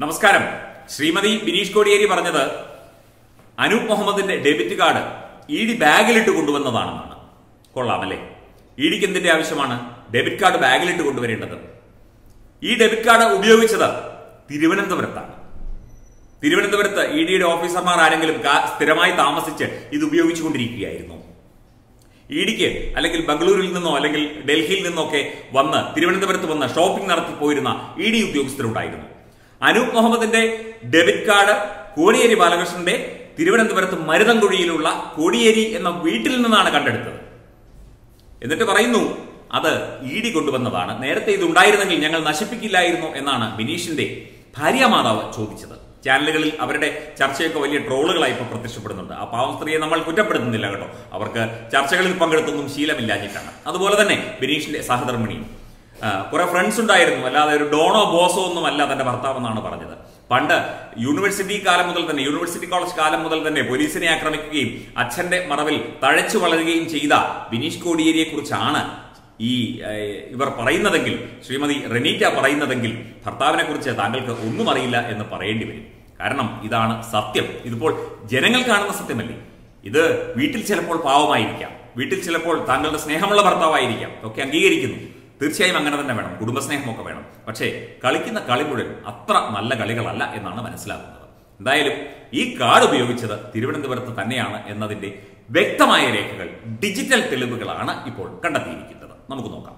Namaskaram, Shrimathi Bineesh Kodiyeri Paranjathu, Anup Muhammedinte debit card, Idi bagil to Kunduvanavana, Kolamale, Idi Kinda Avishamana, debit card bagil to Kunduvanather. E debit card Ubio each other, Thiruvananthapuram. Thiruvananthapuram, Idi officer Marangal Stiramai Thamasicha, Idubio which would read. EDK, Alakil Bangalore in the no, Alakil Delhi in the okay, one, Thiruvananthapuram, shopping Narth Poirina, ED Ukes through Titan. Anup Muhammedinte, debit card, Kodiyeri Balakrishnan Day, Thiruvananthapuram, Maridangurilula, Kodiyeri, and the Vitil Nana Conductor. In the Taparinu, other ED Kundavana, Nerthe, Dundair and Yangal Nashipiki Lairno, Enana, Venetian Day, Pariamada, Chovicha, Channel Averde, Church Coil, Troller Life of Protestant, a pound three and a malcutapur in the Lagato, our Churchill Pangatum Sheila Milagitana. Other than a Venetian Sahadarmani. For a friend Sunday, Mala, Dono Boso, Mala, and Bartavana Parada. Panda, University Karamudal, the University College Karamudal, the Police and Academic Game, Achende Maravil, Tarechu Valagin Chida, Bineesh Kodiyeri Kurchana, Iver Parina the Gil, Shrimathi Renita Parina the Gil, Partavana Kurcha, Tangal, Unnu Marilla, and the Parade. Karanam, Idana, Satyam, Idapol, General Karna Satameli, Either Vitil Chelapol Pava Idea, Vitil Chelapol, Tangal, Snehamala Bartava Idea, Okangirikin. Tirchai Mangana than Madam, Gudubas Name Mokavan. But say, Kalikin the Kalibud, Atra, Malla, Kaligala, and Nana Manisla. Dialip, E. Cardu, which other, Thiruvan the Bertha Taniana, another day, Vecta Myrical, digital telebugalana, Ipol, Kandati, Namukunoka.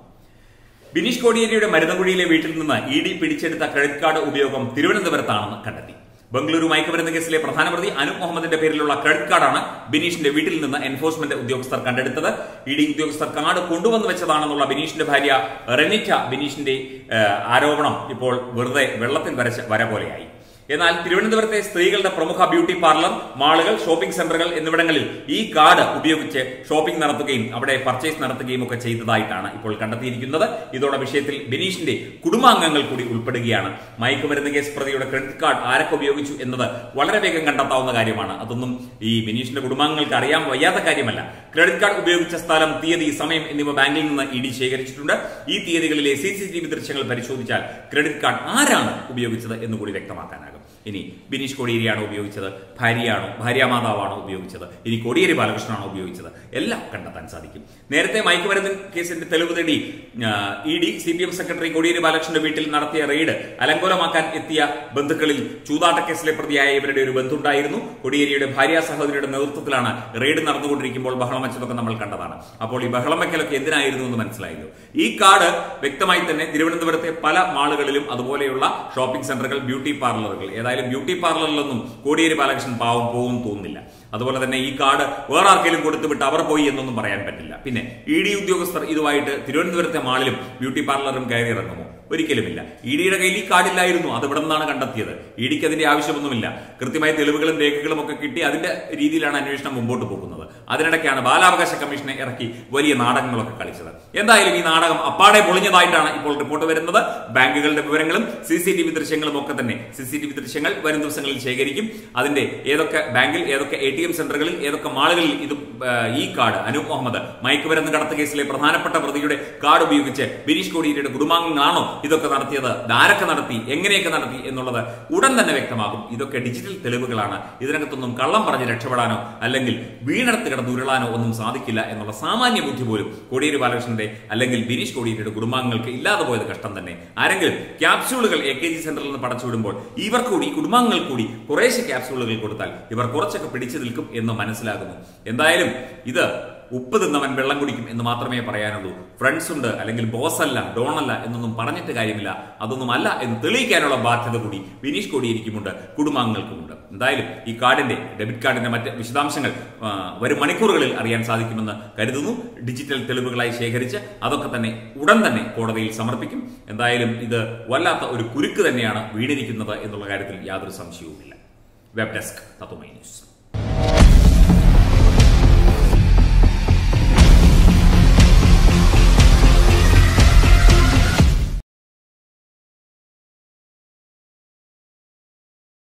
Bineesh Kodiyeri, Madanagudi, Vitilna, ED Pidichet, the credit card, Ubiocom, Thiruvan the Bertha, Kandati. Bangalore, Microvan the Kesle, Prahanavati, Anup Muhammad the Perilla, credit cardana, Bineesh the Vitilna, enforcement of the Oxtar Kandata, eating the Oxtar Kanada, Kunduvan the Vachadana, Bineesh the Paria, Renita, Bineesh the Arovana, people were the Velatin Varapoli. In Al Thiruvananthapuram, Strigal, the Promoka Beauty Parlor, Malagal, Shopping Central, in the Vedangal, E. Card, Ubioviche, Shopping Narata game, after a purchase Narata game of Kachi the Daitana, Ipol Kandati, Kinada, Idoda Vishetil, Bineesh de Kudumangal Kudi Ulpadagiana, Michael in the guest for the credit card, Arakoviovichu, another, whatever they can cut down the Garimana, Adunum, E. Bineesh the Kudumangal Kariam, Vayata Karimala, credit card Ubiovichastaram, Thea, the Samim in the Bangling, the ED Shaker Chunda, E. Theatrically, CCTV with the Channel Parishovicha, credit card Arana Ubiovicha in the Kudi Vectamata. Any Bineesh Kodiyeri obey each other, Pariano, Pariamada obey each other, any Kodiyeri Balakrishnan obey each other, Ella Kandatan Sadiki. Nerthe Micro case in the Telugu, ED, CPM Secretary Kodiyeri Balakrishnan Vitil Narthia Raider, Alangola Makan Ethia, Banthakali, Chudata Keslepur, the Ivedu Banthuta Irnu, Kodiyeri, Paria Sahadrid and Northuklana, Raider Narthu Rikimol Bahamachakanamal Kandana, Apoli Bahamakal Kendana Irnu Manslaido. E. Carder, Vectamaitane, Thiruvananthapuram, Pala, Malagalim, Adavola, Shopping Central, Beauty Parlor. Beauty parlor Lanum, Kodiyeri Balakrishnan Pow, Pon, Tonilla. Other than a card, where are Kilkut with Tower Boy and the Marian Patilla. Pine, Edi Udiogostar Idovite, Thiruvananthapuram Malim, Beauty Parlor and Gairi Ranamo, very Kilimilla. Edi Ragili Cardilla, other Badana Kanda theatre, Edi Kadi Avishamilla, Kurtima Telugu and Dekalamoka Kitty, Adida Ridila and Vishna Mumbo to Bokunova. Other than a Kanabala Kasha Commissioner Eraki, very Nadak Malakalisha. Yenda Ilvinadam, apart a Polina Itana, Ipol Report over another, Bangal de Berengalam, CCTV with the Shengal Mokatane, CCTV with the Shengal, where in the Sengal Shagarikim, other day, Edoka Bangal, Edoka ATM Central, Edoka Malagal, E card, Anup Muhammad, Michael and the Katakis, Prahana Pata for the Ude, card of Yukiche, Bineesh Kodiyeri, Gurumang Nano, Idokanatia, Darakanati, Engerekanati, and another, Udan than Vectamaku, Idoka digital telebugalana, Idanatunum Kalam Paraja Chavadano, Alangil, Wiener Duralano, Unum Sadikilla, and Olasama Nibutibur, Kodiyeri Balakrishnan, Alangil, Bineesh Kodiyeri, Gurumangal, Illa the Boy the Kastandane, Arangil, Capsule, AKG Central and Patachudum Board, Iver Kudi, Kudumangal Kudi, Koresh Capsule Kotal, Iver Korchak Prediction. In the Manasla. In the island, either Upadanam and Belangudim in the Matrame Parayanu, friends under Alangal Bosala, Donala, and the Paranita Gaimila, Adunamala, and Tuli Canada Bath the Goody, Bineesh Kodiyeri Kimunda, Kudumangal Kumunda. In the island, he card and debit card in the Vishadam Single, very Manikuril, Arian Sadikimana, Karidunu, digital telegraphy Shakericha, Adokatane, Udandane, Kodadil Summer Pikim, and the island either Wallata or Kurikaniana, Vidinikinata in the Lagatil Yadra Samshu Villa. Web Desk, Tatomai News.